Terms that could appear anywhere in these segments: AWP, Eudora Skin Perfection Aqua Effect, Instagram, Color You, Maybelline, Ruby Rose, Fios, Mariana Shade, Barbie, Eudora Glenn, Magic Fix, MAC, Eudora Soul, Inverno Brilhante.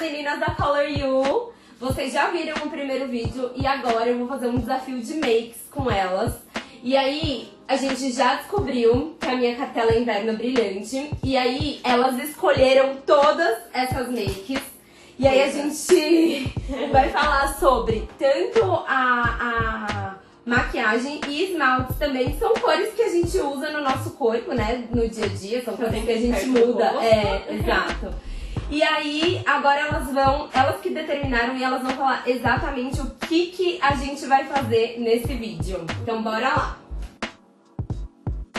meninas da Color You. Vocês já viram o primeiro vídeo e agora eu vou fazer um desafio de makes com elas. E aí, a gente já descobriu que a minha cartela é Inverno Brilhante. E aí, elas escolheram todas essas makes. E aí, a gente vai falar sobre tanto a maquiagem e esmaltes também. São cores que a gente usa no nosso corpo, né? No dia a dia, são cores que a gente muda. É, exato. E aí, agora elas que determinaram e elas vão falar exatamente o que a gente vai fazer nesse vídeo. Então, bora lá! A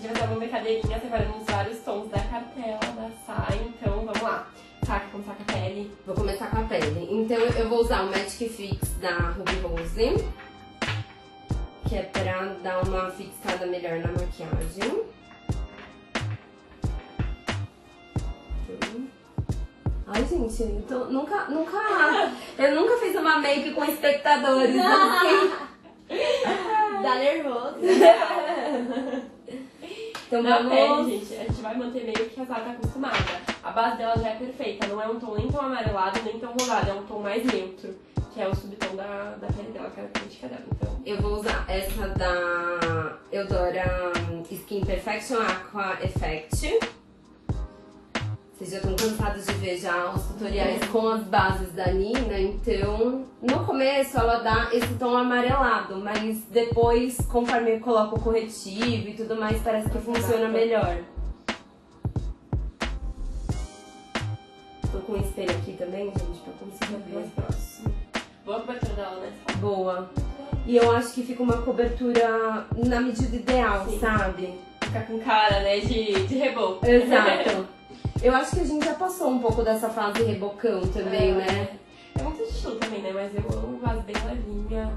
gente vai fazer uma brincadeirinha separando os vários tons da cartela, da saia, então vamos lá! Tá, que começar com a pele. Vou começar com a pele. Então eu vou usar o Magic Fix da Ruby Rose, que é pra dar uma fixada melhor na maquiagem. Ai, gente, eu tô, nunca fiz uma make com espectadores. Dá nervoso. Então vamos... pele, gente, a gente vai manter meio que a Zá tá acostumada. A base dela já é perfeita, não é um tom nem tão amarelado, nem tão rosado, é um tom mais neutro, que é o subtom da pele dela, que é a característica dela, então. Eu vou usar essa da Eudora Skin Perfection Aqua Effect. Vocês já estão cansados de ver já os tutoriais com as bases da Nina, então... No começo ela dá esse tom amarelado, mas depois, conforme eu coloco o corretivo e tudo mais, parece que funciona melhor. Tô com um espelho aqui também, gente, pra conseguir ver mais próximo. Boa cobertura dela, né? Boa. E eu acho que fica uma cobertura na medida ideal, sim, sabe? Fica com cara, né, de reboco. Exato. Eu acho que a gente já passou um pouco dessa fase rebocão também, né? É muito estilo também, né? Mas eu amo uma base bem levinha,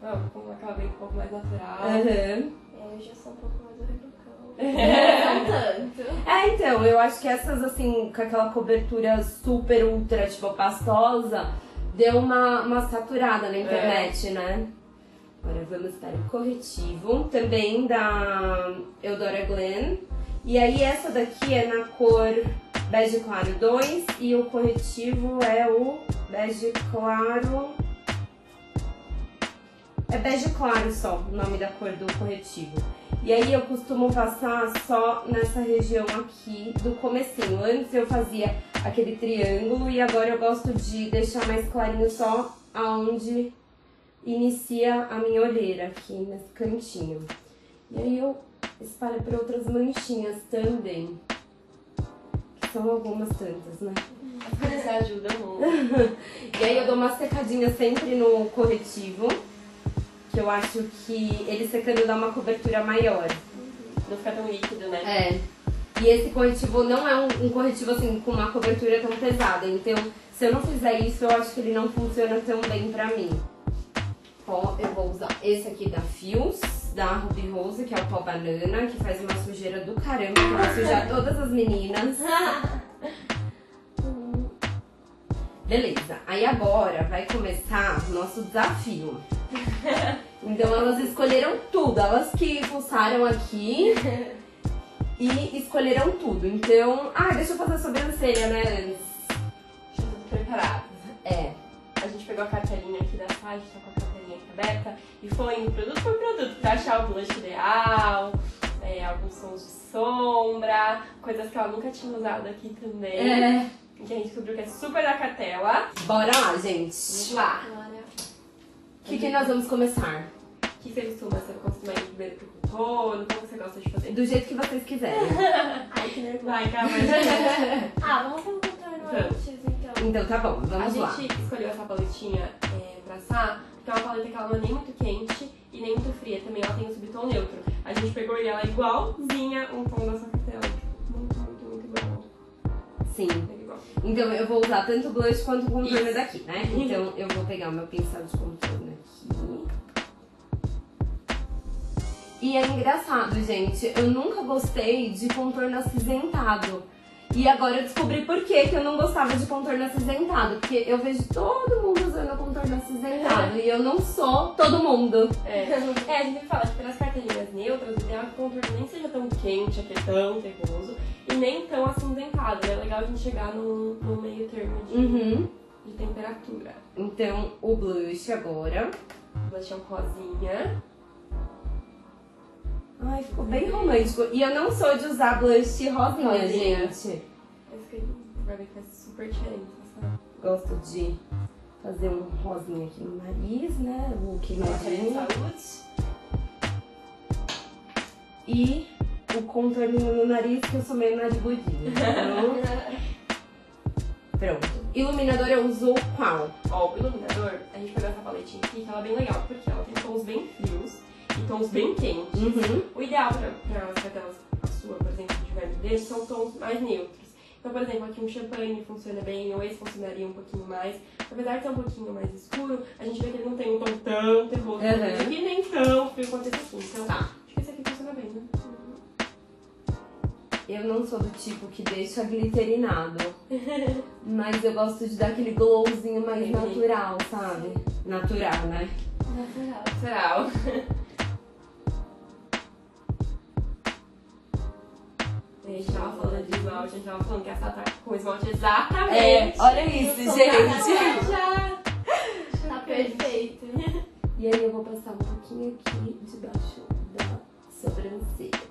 com aquela bem um pouco mais natural. Eu já sou um pouco mais rebocão. Então, eu acho que essas assim, com aquela cobertura super ultra, tipo, pastosa, deu uma saturada na internet, né? Agora vamos para o corretivo, também da Eudora Glenn. E aí essa daqui é na cor bege claro 2 e o corretivo é o bege claro... É bege claro só, o nome da cor do corretivo. E aí eu costumo passar só nessa região aqui do comecinho. Antes eu fazia aquele triângulo e agora eu gosto de deixar mais clarinho só aonde inicia a minha olheira, aqui nesse cantinho. E aí eu espalho para outras manchinhas também, que são algumas tantas, né? Isso ajuda muito. E aí eu dou uma secadinha sempre no corretivo. Eu acho que ele secando dá uma cobertura maior. Não fica tão líquido, né? É. E esse corretivo não é um corretivo assim com uma cobertura tão pesada. Então, se eu não fizer isso, eu acho que ele não funciona tão bem pra mim. Ó, eu vou usar esse aqui da Fios, da Ruby Rose, que é o pó banana, que faz uma sujeira do caramba, que vai sujar todas as meninas. Beleza. Aí agora vai começar o nosso desafio. Então elas escolheram tudo, elas que pulsaram aqui e escolheram tudo. Então, deixa eu fazer a sobrancelha, né, antes. Deixa eu tudo preparado. É. A gente pegou a cartelinha aqui da saia, tá com a cartelinha aqui aberta e foi indo produto por produto pra achar o blush ideal, alguns sons de sombra, coisas que ela nunca tinha usado aqui também. É. Que a gente descobriu que é super da cartela. Bora lá, gente. Vamos lá. Bora. O que nós vamos começar? O que você costuma? Você costuma ir primeiro pro contorno? Como você gosta de fazer? Do jeito que vocês quiserem. Ai, que nervoso. Vai, calma. Vamos fazer um contorno antes, então. Então tá bom, vamos lá. A gente escolheu essa paletinha pra assar, porque é uma paleta que ela não é nem muito quente e nem muito fria. Também ela tem um subtom neutro. A gente pegou ela igualzinha o tom da sua cartela. Muito, muito, muito bom. Sim. Então eu vou usar tanto o blush quanto o contorno daqui, né? Então eu vou pegar o meu pincel de contorno aqui. E é engraçado, gente, eu nunca gostei de contorno acinzentado. E agora eu descobri por que eu não gostava de contorno acinzentado. Porque eu vejo todo mundo usando contorno acinzentado e eu não sou todo mundo. A gente fala que pelas cartelinhas neutras, o ideal é que o contorno nem seja tão quente, tão terroso. E nem tão acinzentada. É legal a gente chegar no meio termo de temperatura. Então, o blush agora. O blush é um rosinha. Ai, ficou bem romântico. E eu não sou de usar blush rosinha, gente. Esse que vai ver que é super diferente, sabe? Gosto de fazer um rosinha aqui no nariz, né? O queimadinho. Saúde. E o contorninho no nariz, que eu sou meio narigudinha. Pronto. Iluminador eu uso qual? Ó, o iluminador, a gente pegou essa paletinha aqui, que ela é bem legal, porque ela tem tons bem frios e tons bem quentes. O ideal pra sua, por exemplo, de vermelho, são tons mais neutros. Então, por exemplo, aqui um champanhe funciona bem, ou esse funcionaria um pouquinho mais. Apesar de ser um pouquinho mais escuro, a gente vê que ele não tem um tom tão terroso e nem tão frio quanto esse aqui. Então, tá. Eu não sou do tipo que deixa gliterinado, mas eu gosto de dar aquele glowzinho mais natural, sabe? Natural, né? Natural. A gente tava falando de esmalte, a gente tava falando que essa tá com esmalte exatamente. É, olha isso, gente. Tá perfeito. E aí eu vou passar um pouquinho aqui debaixo da sobrancelha.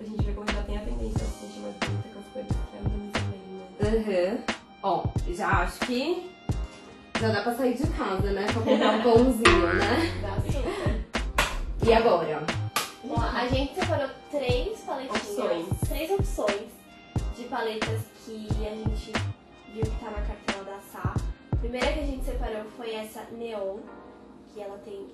A gente vê como já tem a tendência a se sentir mais bonita com as coisas que é muito bem, né? Ó, já acho que já dá pra sair de casa, né? Pra comprar um pãozinho, né? Dá sim. E agora? Bom, a gente separou três paletinhas. Três opções de paletas que a gente viu que tá na cartela da Sá. A primeira que a gente separou foi essa Neon, que ela tem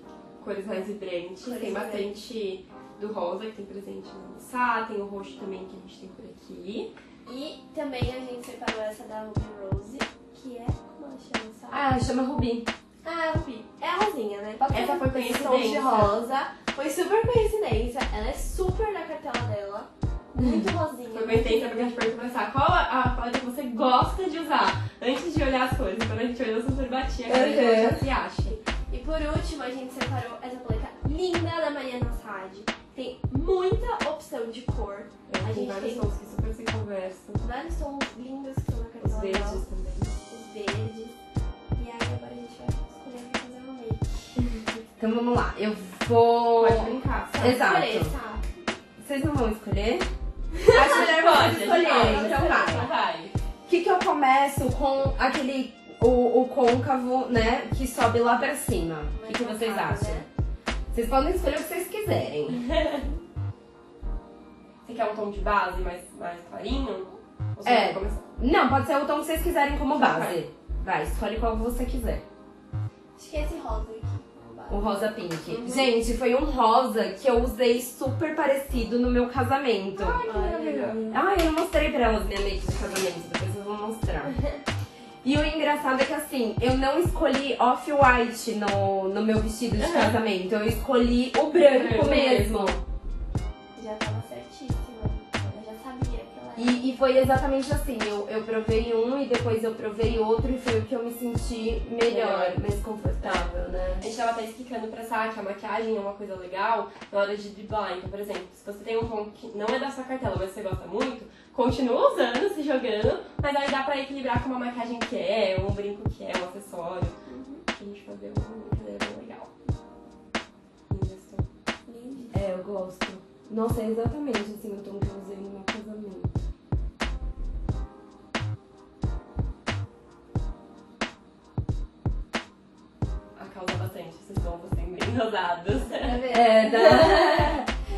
cores mais vibrantes, tem bastante do rosa, que tem presente na Sá, tem o roxo também que a gente tem por aqui. E também a gente separou essa da Ruby Rose, que é, como ela chama essa? Ah, ela chama Ruby. Ah, é Ruby. É a rosinha, né? Essa foi coincidência. Rosa. Foi super coincidência, ela é super na cartela dela. Muito rosinha. Foi coincidência porque a gente pode conversar qual a paleta que você gosta de usar antes de olhar as cores. Quando a gente olhou, super batia, a gente já se acha. E por último, a gente separou essa paleta linda da Mariana Shade. Tem muita opção de cor. A gente tem vários tons que super se conversam. Vários tons lindos que estão na cartela. Os verdes também. Os verdes. E aí agora a gente vai escolher pra fazer um make. Então vamos lá. Eu vou... Pode brincar. Exato. Escolher, tá? Vocês não vão escolher? A mulher pode escolher. Então vai. O que eu começo com aquele... O côncavo, né? Que sobe lá pra cima. O que vocês acham? Né? Vocês podem escolher o que vocês quiserem. Você quer um tom de base mais clarinho? Ou é. Não, pode ser o tom que vocês quiserem como base. Vai, escolhe qual você quiser. Acho que é esse rosa aqui. O rosa pink. Gente, foi um rosa que eu usei super parecido no meu casamento. Ai, que maravilhoso. Ai, eu não mostrei pra elas minha make de casamento. Depois eu vou mostrar. E o engraçado é que assim, eu não escolhi off-white no meu vestido de casamento. Eu escolhi o branco mesmo. Já tava certíssima. Eu já sabia que ela era. E foi exatamente assim. Eu provei um e depois eu provei outro. E foi o que eu me senti melhor, mais confortável, né? A gente tava até explicando pra Sá que a maquiagem é uma coisa legal na hora de driblar. Então, por exemplo, se você tem um tom que não é da sua cartela, mas você gosta muito, continua usando, se jogando, mas aí dá pra equilibrar com uma maquiagem que é, um brinco que é, um acessório. A gente fazer uma brincadeira bem legal. Lindo. É, eu gosto. Nossa, é exatamente assim o tom que eu usei no meu casamento. A causa bastante, vocês vão bem rosados.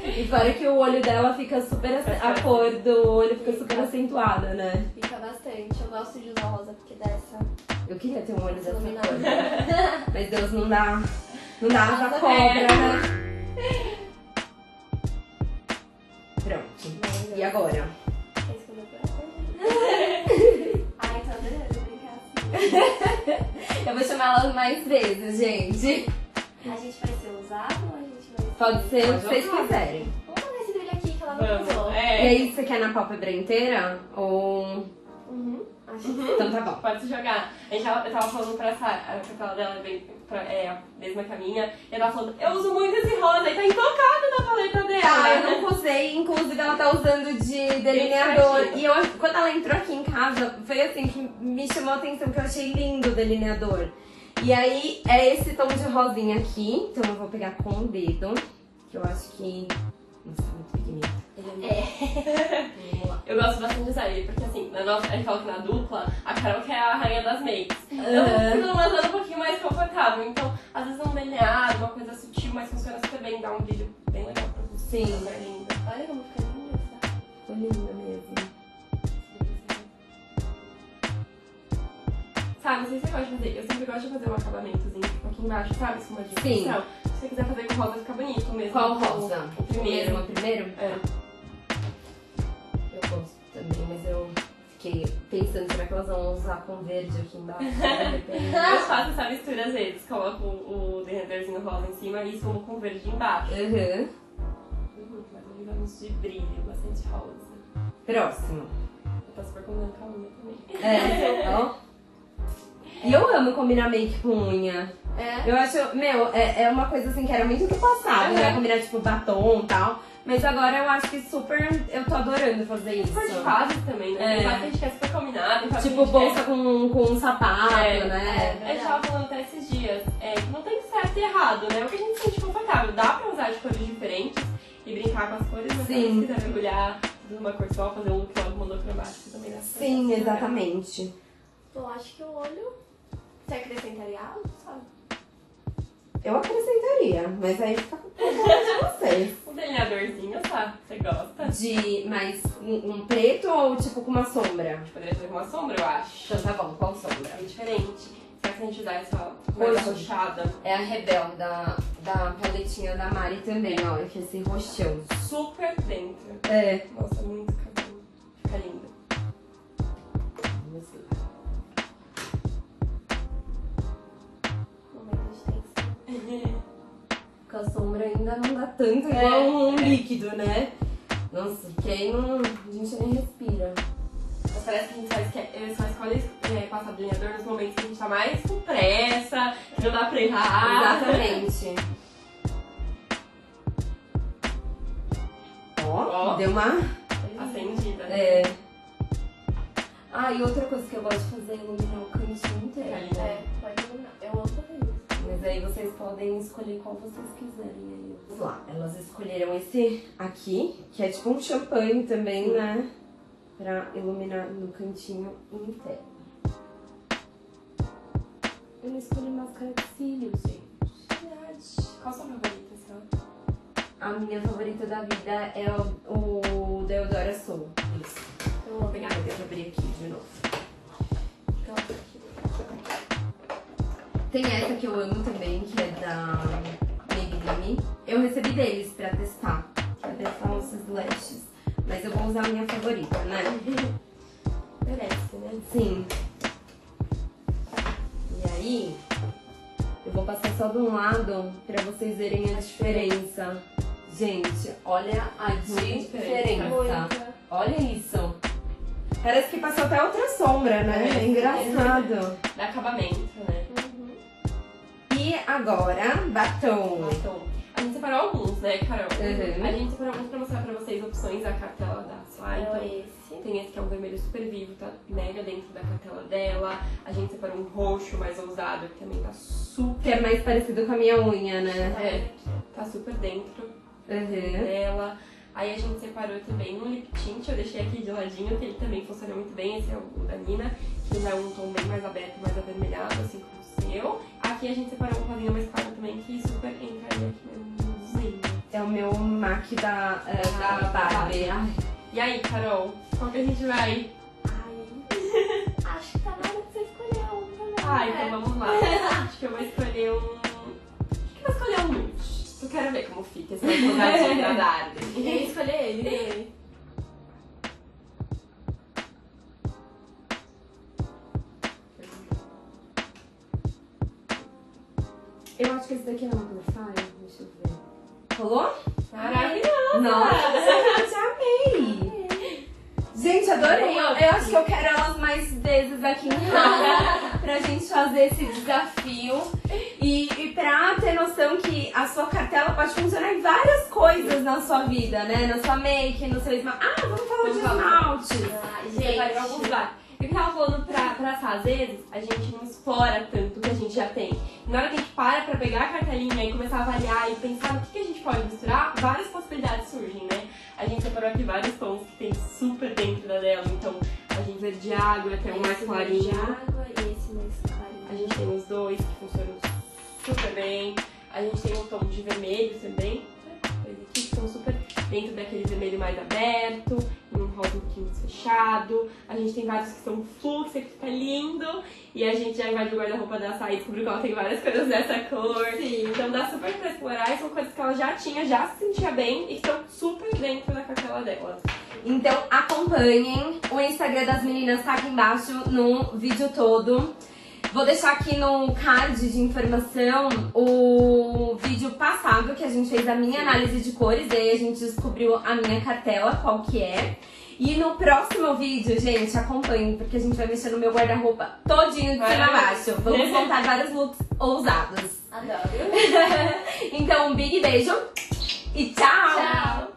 E fora que o olho dela fica super... A cor do olho fica super acentuada, né? Fica bastante. Eu gosto de usar rosa porque dessa... Eu queria ter um olho dessa cor, né? Mas Deus não dá... Não dá essa cobra, né? Pronto. E agora? Ai, tô adorando brincar assim. Eu vou chamar elas mais vezes, gente. A gente vai ser usado ou a gente vai... Pode ser o que vocês quiserem. Vamos fazer esse brilho aqui que ela não usou. E aí, você quer na pálpebra inteira? Ou Então tá bom. Pode se jogar. Eu tava falando pra Sarah, a tela dela é bem mesma que a minha, e ela falando, eu uso muito esse rosa, e tá intocado na paleta dela. Tá, eu nunca usei, inclusive ela tá usando de delineador. E eu, quando ela entrou aqui em casa, foi assim que me chamou a atenção, que eu achei lindo o delineador. E aí, é esse tom de rosinha aqui, então eu vou pegar com o dedo, que eu acho que... Nossa, muito pequenininho. Eu gosto bastante de usar ele, porque assim, a gente fala que na dupla, a Carol que é a rainha das makes. Então, mas ela é um pouquinho mais confortável. Então, às vezes um delineado, uma coisa sutil, mas funciona super bem, dá um brilho bem legal pra você. Sim. Tá linda. Olha como fica linda essa. Ficou linda mesmo. Sabe, não sei se você gosta de fazer, eu sempre gosto de fazer um acabamentozinho aqui embaixo, sabe? Com uma divisão. Se você quiser fazer com rosa, fica bonito mesmo. Qual rosa? O primeiro. O primeiro? É. Eu gosto também, mas eu fiquei pensando, será que elas vão usar com verde aqui embaixo? Eu faço essa mistura às vezes, coloco o derreterzinho rosa em cima e sumo com verde embaixo. Mas eu gosto de brilho, bastante rosa. Próximo. Eu tô super combinando com a unha também. E eu amo combinar make com unha. Eu acho, meu, é uma coisa assim que era muito do passado, né? Combinar tipo batom e tal. Mas agora eu acho que super, eu tô adorando fazer isso. Super de fases também, né? Tem que a gente quer super combinado. Tipo bolsa com um sapato, né? Eu tava falando até esses dias, não tem certo e errado, né? O que a gente se sente confortável. Dá pra usar de cores diferentes e brincar com as cores, mas se você quiser mergulhar numa cor só, fazer um que logo monocromático também dá certo. Sim, exatamente. Eu acho que o olho... Você acrescentaria algo, sabe? Eu acrescentaria, mas aí fica com de vocês. Um delineadorzinho, tá? Você gosta? Mas um preto ou tipo com uma sombra? Poderia ser com uma sombra, eu acho. Então tá bom, qual sombra? É diferente. Será que a gente usar essa mais roxada? É a Rebel, da paletinha da Mari também, ó. Que é esse roxão. Super dentro. Nossa, muito cabelo. Fica linda. Vamos ver. A sombra ainda não dá tanto igual um líquido, né? Nossa, porque aí a gente nem respira. Mas parece que a gente só escolhe passar delineador nos momentos que a gente tá mais com pressa, que não dá pra errar. Exatamente. Ó, deu uma acendida. Ah, e outra coisa que eu gosto de fazer é iluminar o cantinho inteiro. Pode iluminar. Eu amo fazer isso. Mas aí vocês podem escolher qual vocês quiserem. Vamos lá, elas escolheram esse aqui, que é tipo um champanhe também, né? Pra iluminar no cantinho inteiro. Eu não escolhi máscara de cílios, gente. Verdade. Qual a sua favorita, senhora? A minha favorita da vida é o da Eudora Soul. Isso. Então vou pegar, deixa eu abrir aqui de novo. Então, tem essa que eu amo também, que é da Maybelline. Eu recebi deles pra testar. Pra testar os lashes. Mas eu vou usar a minha favorita, né? Merece, né? Sim. E aí, eu vou passar só de um lado pra vocês verem a diferença. Gente, olha a diferença. Olha isso. Parece que passou até outra sombra, né? É engraçado. Dá acabamento, né? E agora, batom. A gente separou alguns, né, Carol? A gente separou alguns pra mostrar pra vocês opções da cartela da Sly. Então, tem esse que é um vermelho super vivo, tá mega dentro da cartela dela. A gente separou um roxo mais ousado, que também tá super... Que é mais parecido com a minha unha, né? Tá super dentro dela. Aí a gente separou também um lip tint, eu deixei aqui de ladinho, que ele também funciona muito bem. Esse é o da Nina, que já é um tom bem mais aberto, mais avermelhado, assim como o seu. Aqui a gente separou uma rosinha mais clara também, que super entraria aqui no meio. É o meu MAC da Barbie. E aí, Carol, qual que a gente vai? Acho que tá na hora que você escolheu um também. Então vamos lá. Acho que eu vou escolher um... Acho que eu vou escolher um nude. Eu quero ver como fica essa quantidade de agradável. Eu escolhi ele. Eu acho que esse daqui é uma glossária, deixa eu ver. Rolou? Maravilhosa! Nossa, eu já amei! Gente, adorei. Eu acho que eu quero elas mais vezes aqui em casa pra gente fazer esse desafio. E pra ter noção que a sua cartela pode funcionar em várias coisas na sua vida, né? Na sua make, no seu esmalte. Ah, vamos falar de esmalte. Gente, eu tava falando pra às vezes a gente não explora tanto o que a gente já tem. Na hora que a gente para pra pegar a cartelinha e começar a avaliar e pensar no que a gente pode misturar, várias possibilidades surgem, né? A gente separou aqui vários tons que tem super dentro da dela. Então, a gente verde água, tem um mais clarinho. Verde água e esse mais clarinho. A gente tem os dois que funcionam super bem. A gente tem um tom de vermelho também. Aqui que estão super dentro daquele vermelho mais aberto, e um rosa um pouquinho fechado. A gente tem vários que são fluxo, que fica lindo. E a gente já invadiu o guarda-roupa da Açaí e descobriu que ela tem várias coisas dessa cor. Sim. Então dá super pra explorar, e são coisas que ela já tinha, já se sentia bem e estão super dentro da cartela dela. Então acompanhem o Instagram das meninas, tá aqui embaixo no vídeo todo. Vou deixar aqui no card de informação o vídeo passado que a gente fez da minha análise de cores, daí a gente descobriu a minha cartela, qual que é. E no próximo vídeo, gente, acompanhem, porque a gente vai mexer no meu guarda-roupa todinho de cima a baixo. Vamos montar vários looks ousados. Adoro. Então, um big beijo e tchau! Tchau!